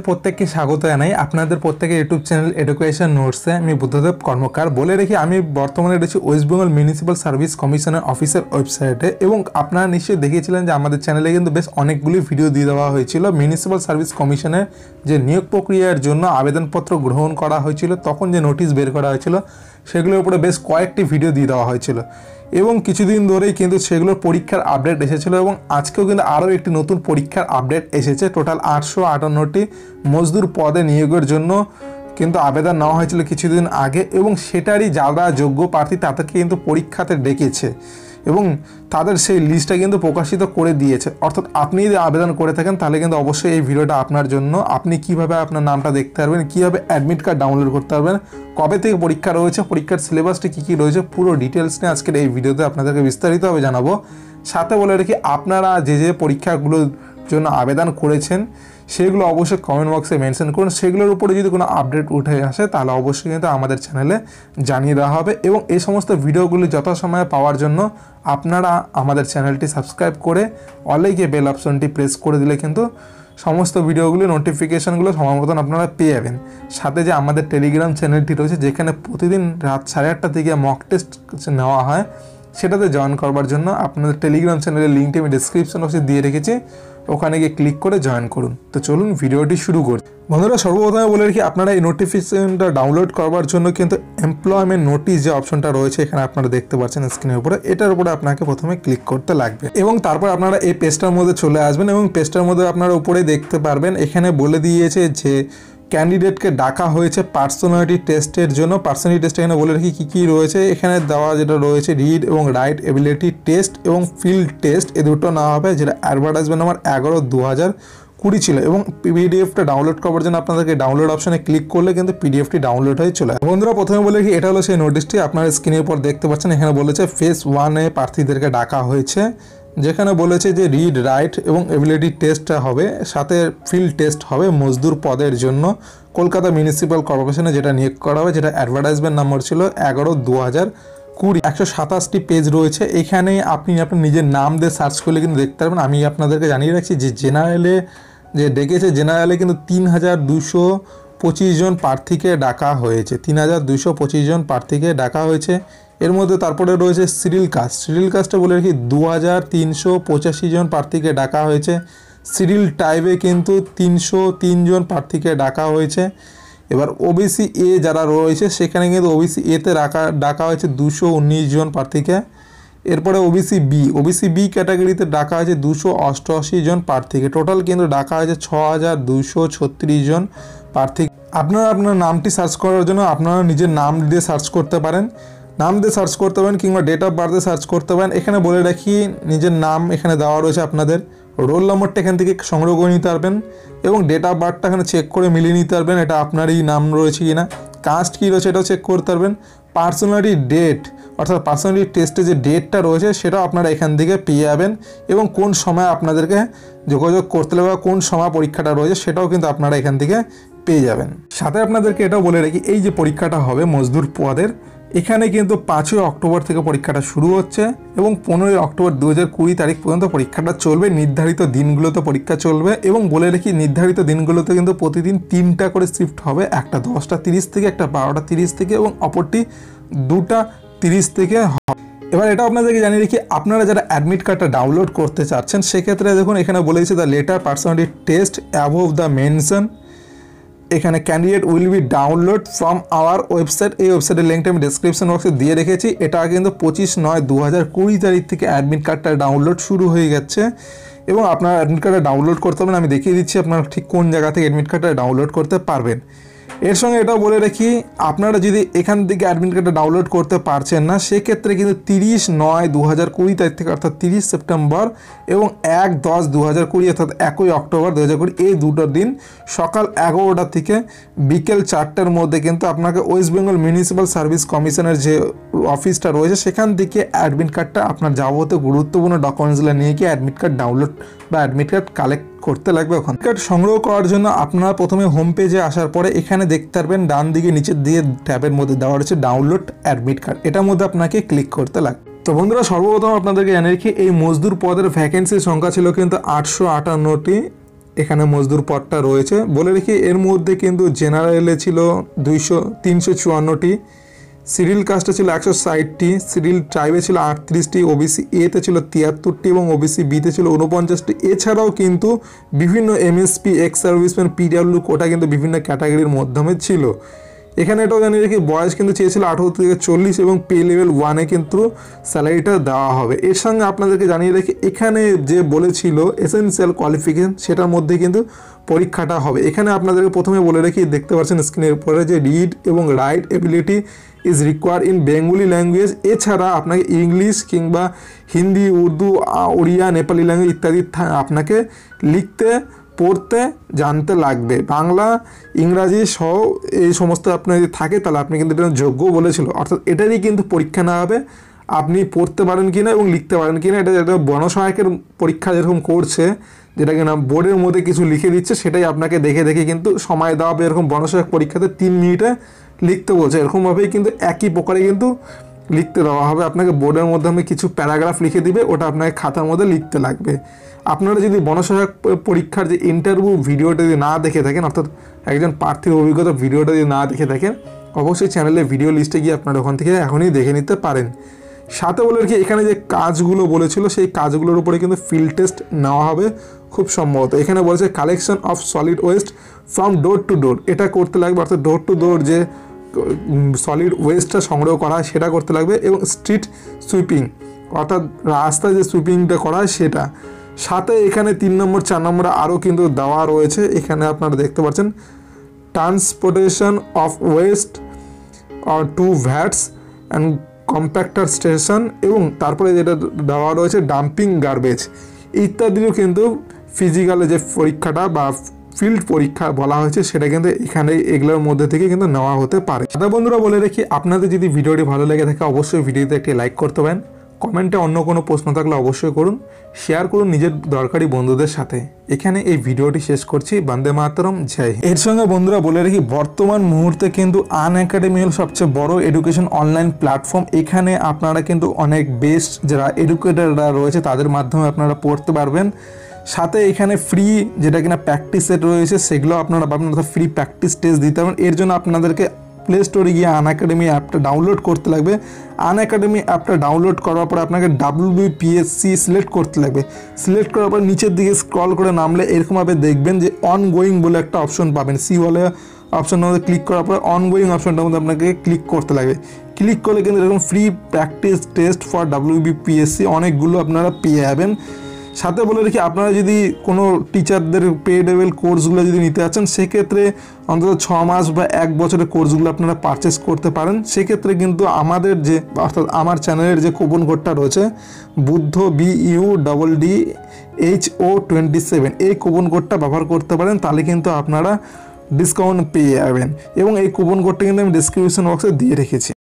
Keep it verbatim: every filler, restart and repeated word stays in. प्रत्येक के स्वागत जानाई आपनादेर प्रत्येक यूट्यूब चैनल एडुकेशन नोट्स में बुद्धदेव कर्मकार बोले रेखी आमी बर्तमाने रही waste Bengal municipal service commission officer वेबसाइटे और अपना निश्चय देखिएছিলেন যে আমাদের চ্যানেলে কিন্তু বেশ অনেকগুলি ভিডিও দিয়ে দেওয়া হয়েছিল মিউনিসিপাল সার্ভিস কমিশনের যে নিয়োগ প্রক্রিয়ার জন্য আবেদনপত্র গ্রহণ করা হয়েছিল তখন যে নোটিশ বের করা হয়েছিল সেগুলোর উপরে বেশ কয়েকটি ভিডিও দিয়ে দেওয়া হয়েছিল এবং কিছুদিন ধরেই কিন্তু সেগুলোর পরীক্ষার আপডেট এসেছিল এবং আজকেও কিন্তু আরও একটি নতুন পরীক্ষার আপডেট এসেছে। টোটাল আটশো আটান্নটি মজদুর পদে নিয়োগের জন্য কিন্তু আবেদন নেওয়া হয়েছিল কিছুদিন আগে এবং সেটারই যারা যোগ্য প্রার্থী তাদেরকে কিন্তু পরীক্ষাতে ডেকেছে এবং তাদের সেই লিস্টটা কিন্তু প্রকাশিত করে দিয়েছে। অর্থাৎ আপনি যদি আবেদন করে থাকেন তাহলে কিন্তু অবশ্যই এই ভিডিওটা আপনার জন্য। আপনি কিভাবে আপনার নামটা দেখতে পারবেন, কীভাবে অ্যাডমিট কার্ড ডাউনলোড করতে পারবেন, কবে থেকে পরীক্ষা রয়েছে, পরীক্ষার সিলেবাসটি কী কী রয়েছে, পুরো ডিটেলস নিয়ে আজকের এই ভিডিওতে আপনাদেরকে বিস্তারিতভাবে জানাবো। সাথে বলে রেখে আপনারা যে যে পরীক্ষাগুলোর জন্য আবেদন করেছেন সেগুলো অবশ্যই কমেন্ট বক্সে মেনশন করুন। সেগুলোর উপরে যদি কোনো আপডেট উঠে আসে তাহলে অবশ্যই কিন্তু আমাদের চ্যানেলে জানিয়ে দেওয়া হবে এবং এই সমস্ত ভিডিওগুলি যথাসময়ে পাওয়ার জন্য আপনারা আমাদের চ্যানেলটি সাবস্ক্রাইব করে অলে গিয়ে বেল অপশনটি প্রেস করে দিলে কিন্তু সমস্ত ভিডিওগুলি নোটিফিকেশানগুলো সময় মতন আপনারা পেয়ে যাবেন। সাথে যে আমাদের টেলিগ্রাম চ্যানেলটি রয়েছে যেখানে প্রতিদিন রাত সাড়ে আটটা থেকে মক টেস্ট নেওয়া হয়, সেটাতে জয়েন করবার জন্য আপনাদের টেলিগ্রাম চ্যানেলের লিঙ্কটি আমি ডিসক্রিপশন বক্সে দিয়ে রেখেছি, ওখানে গিয়ে ক্লিক করে জয়েন করুন। তো চলুন ভিডিওটি শুরু করছি। বন্ধুরা, সর্বপ্রথমে বলে রাখি আপনারা এই নোটিফিকেশনটা ডাউনলোড করবার জন্য কিন্তু এমপ্লয়মেন্ট নোটিশ যে অপশনটা রয়েছে এখানে আপনারা দেখতে পাচ্ছেন স্ক্রিনের উপরে, এটার উপরে আপনাকে প্রথমে ক্লিক করতে লাগবে এবং তারপর আপনারা এই পেজটার মধ্যে চলে আসবেন এবং পেজটার মধ্যে আপনারা উপরে দেখতে পারবেন এখানে বলে দিয়েছে যে ক্যান্ডিডেটকে ডাকা হয়েছে পার্সোনালিটি টেস্টের জন্য। পার্সোনালিটি টেস্ট এখানে বলে রাখি কী কী রয়েছে। এখানে দেওয়া যেটা রয়েছে রিড এবং রাইট এবিলিটি টেস্ট এবং ফিল্ড টেস্ট, এ দুটো নেওয়া হবে যেটা অ্যাডভার্টাইজমেন্ট নাম্বার এগারো দু হাজার কুড়ি ছিল এবং পিডিএফটা ডাউনলোড করার জন্য আপনাদেরকে ডাউনলোড অপশানে ক্লিক করলে কিন্তু পিডিএফটি ডাউনলোড হয়ে চলে আসে। বন্ধুরা, প্রথমে বলে রাখি এটা হলো সেই নোটিশটি আপনার স্ক্রিনের উপর দেখতে পাচ্ছেন। এখানে বলেছে ফেস ওয়ানে প্রার্থীদেরকে ডাকা হয়েছে, যেখানে বলেছে যে রিড রাইট এবং এবিলিটি টেস্টটা হবে, সাথে ফিল্ড টেস্ট হবে মজদুর পদের জন্য কলকাতা মিউনিসিপাল কর্পোরেশনে যেটা নিয়োগ করা হবে, যেটা অ্যাডভার্টাইজমেন্ট নম্বর ছিল এগারো দু হাজার কুড়ি। একশো সাতাশটি পেজ রয়েছে। এখানে আপনি আপনার নিজের নাম দিয়ে সার্চ করলে কিন্তু দেখতে পারবেন। আমি আপনাদেরকে জানিয়ে রাখছি যে জেনারেলে যে ডেকেছে জেনারেলে কিন্তু তিন হাজার দুশো পঁচিশ জন প্রার্থীকে ডাকা হয়েছে, তিন হাজার দুশো পঁচিশ জন প্রার্থীকে ডাকা হয়েছে। এর মধ্যে তারপরে রয়েছে সিরিল কাস্ট, সিরিল কাস্টে বলে রাখি দু হাজার তিনশো পঁচাশি জন প্রার্থীকে ডাকা হয়েছে। সিরিল টাইপে কিন্তু তিনশো তিন জন প্রার্থীকে ডাকা হয়েছে। এবার ওবিসি এ যারা রয়েছে সেখানে কিন্তু ওবিসি এতে ডাকা ডাকা হয়েছে দুশো উনিশ জন প্রার্থীকে। এরপরে ওবিসি বি, ওবিসি বি ক্যাটাগরিতে ডাকা হয়েছে দুশো অষ্টআশি জন প্রার্থীকে। টোটাল কিন্তু ডাকা হয়েছে ছ হাজার দুশো ছত্রিশ জন প্রার্থী। আপনারা আপনার নামটি সার্চ করার জন্য আপনারা নিজের নাম দিয়ে সার্চ করতে পারেন, নাম দিয়ে সার্চ করতে পারেন কিংবা ডেট অফ বার্থে সার্চ করতে পারেন। এখানে বলে রাখি নিজের নাম এখানে দেওয়া রয়েছে, আপনাদের রোল নম্বরটা এখান থেকে সংগ্রহ করে নিতে পারবেন এবং ডেট অফ বার্থটা এখানে চেক করে মিলিয়ে নিতে পারবেন এটা আপনারই নাম রয়েছে কি না। কাস্ট কী রয়েছে এটাও চেক করতে পারবেন। পার্সোনালিটি ডেট অর্থাৎ পার্সোনালিটি টেস্টে যে ডেটটা রয়েছে সেটাও আপনারা এখান থেকে পেয়ে যাবেন এবং কোন সময় আপনাদেরকে যোগাযোগ করতে হবে, কোন সময় পরীক্ষাটা রয়েছে সেটাও কিন্তু আপনারা এখান থেকে পেয়ে যাবেন। সাথে আপনাদেরকে এটাও বলে রাখি এই যে পরীক্ষাটা হবে মজদুর পদের, এখানে কিন্তু পাঁচই অক্টোবর থেকে পরীক্ষাটা শুরু হচ্ছে এবং পনেরোই অক্টোবর দু হাজার কুড়ি তারিখ পর্যন্ত পরীক্ষাটা চলবে। নির্ধারিত দিনগুলোতে পরীক্ষা চলবে এবং বলে রাখি নির্ধারিত দিনগুলোতে কিন্তু প্রতিদিন তিনটা করে শিফট হবে, একটা দশটা তিরিশ থেকে, একটা বারোটা তিরিশ থেকে এবং অপরটি দুটা তিরিশ থেকে হবে। এবার এটা আপনাদেরকে জানিয়ে রাখি আপনারা যারা অ্যাডমিট কার্ডটা ডাউনলোড করতে চাচ্ছেন সেক্ষেত্রে দেখুন এখানে বলেছে the letter personality test above the mention, এখানে candidate will be download from our website, এই ওয়েবসাইটের লিঙ্কটা আমি ডিসক্রিপশন বক্সে দিয়ে রেখেছি। এটা কিন্তু পঁচিশ নয় দু হাজার কুড়ি তারিখ থেকে অ্যাডমিট কার্ডটা ডাউনলোড শুরু হয়ে গেছে এবং আপনার অ্যাডমিট কার্ডটা ডাউনলোড করতে পারবেন। আমি দেখিয়ে দিচ্ছি আপনারা ঠিক কোন জায়গা থেকে অ্যাডমিট কার্ডটা ডাউনলোড করতে পারবেন। এর সঙ্গে এটাও বলে রাখি আপনারা যদি এখান থেকে অ্যাডমিট কার্ডটা ডাউনলোড করতে পারছেন না সেক্ষেত্রে কিন্তু তিরিশ নয় দু হাজার কুড়ি তারিখ থেকে অর্থাৎ তিরিশ সেপ্টেম্বর এবং এক দশ দু হাজার কুড়ি অর্থাৎ একই অক্টোবর দু হাজার কুড়ি এই দুটো দিন সকাল এগারোটা থেকে বিকেল চারটার মধ্যে কিন্তু আপনাকে ওয়েস্ট বেঙ্গল মিউনিসিপ্যাল সার্ভিস কমিশনের যে অফিসটা রয়েছে সেখান থেকে অ্যাডমিট কার্ডটা আপনার যাবতীয় গুরুত্বপূর্ণ ডকুমেন্টসগুলো নিয়ে গিয়ে অ্যাডমিট কার্ড ডাউনলোড বা অ্যাডমিট কার্ড কালেক্ট করতে লাগবে। ওখান কার্ড সংগ্রহ করার জন্য আপনারা প্রথমে হোম পেজে আসার পরে এখানে দেখতে পারবেন ডান দিকে নিচের দিয়ে ট্যাবের মধ্যে দেওয়া রয়েছে ডাউনলোড অ্যাডমিট কার্ড, এটার মধ্যে আপনাকে ক্লিক করতে লাগবে। তো বন্ধুরা, সর্বপ্রথম আপনাদেরকে জানিয়ে রাখি এই মজদুর পদের ভ্যাকেন্সির সংখ্যা ছিল কিন্তু আটশো আটান্নটি एखाने मजदूर पदटा रयेछे बोले रेखि एर मध्ये किन्तु जेनारेले छिलो दुइशो तीनशो चुवान्नटी सिडिल कास्टे छिलो एकशो षाटटी सिडिल ट्राइबे छिलो आठत्रिशटी ओबिसी ए ते छिलो तियात्तरटी एबं ओबिसी बी ते छिलो ऊनपंचाशटी एछाड़ाओ किन्तु विभिन्न MSP ex serviceman PW quota किन्तु विभिन्न क्याटागरिर माध्यमे छिलो। एखाने एटाओ जानिये रेखि बयस किन्तु चेयेछिलो अठारो थेके चल्लिश एबं पे लेवल वन ए किन्तु स्यालारिटा देওয়া হবে। एर संगे आपनादेरके जानिये रेखि एखाने जे बोलेछिलो एसेंशियल क्वालिफिकेशन सेटार मध्ये किन्तु परीक्षाटा হবে। एखाने आपनादेरके प्रथमे बोले रेखि देखते पाচ্ছেন स्क्रिनेर उपरे जे रीड एबं write ability is required in Bengali language एछाड़ा आपनाके इंग्लिश किंबा हिंदी उर्दू उड़िया नेपाली लैंगुएज इत्यादि आपनाके लिखते पढ़ते जानते लागबे बांगला इंगराजी सह ये समस्त अपना जो थाके ताहले आपनि किन्तु एटा योग्य बोलेछिलो अर्थात एटारই किन्तु परीक्षा ना होबे आपनि पढ़ते पारेन किना एबं लिखते पारेन किना एटा एकटा बनसहायकेर परीक्षा जेरकम करछे जेटाके नाम बोर्डेर मध्ये किछु लिखे दिच्छे सेटाई आपनाके देखे देखे किन्तु समय दाओ एरकम बनसहायक परीक्षाते तीन मिनिटे लिखते बोलछे एरकम भाबेই किन्तु एकই प्रकारे किन्तु लिखते देवा होबे आपनाके बोर्डेर मध्यमे किछु प्याराग्राफ लिखे दिबे ओटा आपनाके खातार मध्ये लिखते लागबे। আপনারা যদি বনসহায়ক পরীক্ষার যে ইন্টারভিউ ভিডিওটা যদি না দেখে থাকেন অর্থাৎ একজন প্রার্থীর অভিজ্ঞতা ভিডিওটা যদি না দেখে থাকেন অবশ্যই চ্যানেলে ভিডিও লিস্টে গিয়ে আপনারা ওখান থেকে এখনই দেখে নিতে পারেন। সাথে বলে রাখি এখানে যে কাজগুলো বলেছিল সেই কাজগুলোর উপরে কিন্তু ফিল্ড টেস্ট নেওয়া হবে খুব সম্ভবত। এখানে বলেছে collection of solid waste from door to door এটা করতে লাগবে অর্থাৎ ডোর টু ডোর যে সলিড ওয়েস্টটা সংগ্রহ করা হয় সেটা করতে লাগবে এবং স্ট্রিট সুইপিং অর্থাৎ রাস্তায় যে সুইপিংটা করা হয় সেটা সাথে এখানে তিন নম্বর চার নম্বর আরও কিন্তু দেওয়া রয়েছে। এখানে আপনারা দেখতে পাচ্ছেন transportation of waste are to vats and compactor station এবং তারপরে যেটা দেওয়া রয়েছে ডাম্পিং গার্বেজ ইত্যাদিও কিন্তু ফিজিক্যালে যে পরীক্ষাটা বা ফিল্ড পরীক্ষা বলা হয়েছে সেটা কিন্তু এখানে এগুলোর মধ্যে থেকে কিন্তু নেওয়া হতে পারে। দাদা বন্ধুরা বলে রাখি আপনাদের যদি ভিডিওটি ভালো লেগে থাকে অবশ্যই ভিডিওতে একটি লাইক করতে পারেন, কমেন্টে অন্য কোনো প্রশ্ন থাকলে অবশ্যই করুন, শেয়ার করুন নিজের দরকারি বন্ধুদের সাথে। এখানে এই ভিডিওটি শেষ করছি। বন্দে মাতরম, জয়। এর সঙ্গে বন্ধুরা বলে রাখি বর্তমান মুহূর্তে কিন্তু আনএকাডেমি হল সবচেয়ে বড় এডুকেশন অনলাইন প্ল্যাটফর্ম। এখানে আপনারা কিন্তু অনেক বেস্ট যারা এডুকেটররা রয়েছে তাদের মাধ্যমে আপনারা পড়তে পারবেন। সাথে এখানে ফ্রি যেটা কিনা প্র্যাকটিস সেট রয়েছে সেগুলো আপনারা আপনারা ফ্রি প্র্যাকটিস টেস্ট দিতে পারবেন। এর জন্য আপনাদেরকে प्ले स्टोर गए अनएकाडेमी ऐप डाउनलोड करते लगे अनएकाडेमी ऐप डाउनलोड करार आपके W P S C select करते लगे सिलेक्ट करार नीचे दिखे स्क्रल कर नामले एरकम भावे देखें जो अनगोइंग बोले एक ऑप्शन पाबेन सी वाले ऑप्शन क्लिक करार अनगोइंग ऑप्शनटार मध्ये आपनाके क्लिक करते लगे क्लिक करले किन्तु एरकम free practice test for W P S C अनेकगुलो आपनारा पेये जाबेन। সাথে বলে রাখি আপনারা যদি কোনো টিচারদের পেড লেভেল কোর্সগুলো যদি নিতে চান সেক্ষেত্রে অন্তত ছ মাস বা এক বছরের কোর্সগুলো আপনারা পারচেস করতে পারেন। সেক্ষেত্রে কিন্তু আমাদের যে অর্থাৎ আমার চ্যানেলের যে কুপন কোডটা রয়েছে Buddha B U double D H O twenty seven এই কুপন কোডটা ব্যবহার করতে পারেন তাহলে কিন্তু আপনারা ডিসকাউন্ট পেয়ে যাবেন এবং এই কুপন কোডটা কিন্তু আমি ডিসক্রিপশন বক্সে দিয়ে রেখেছি।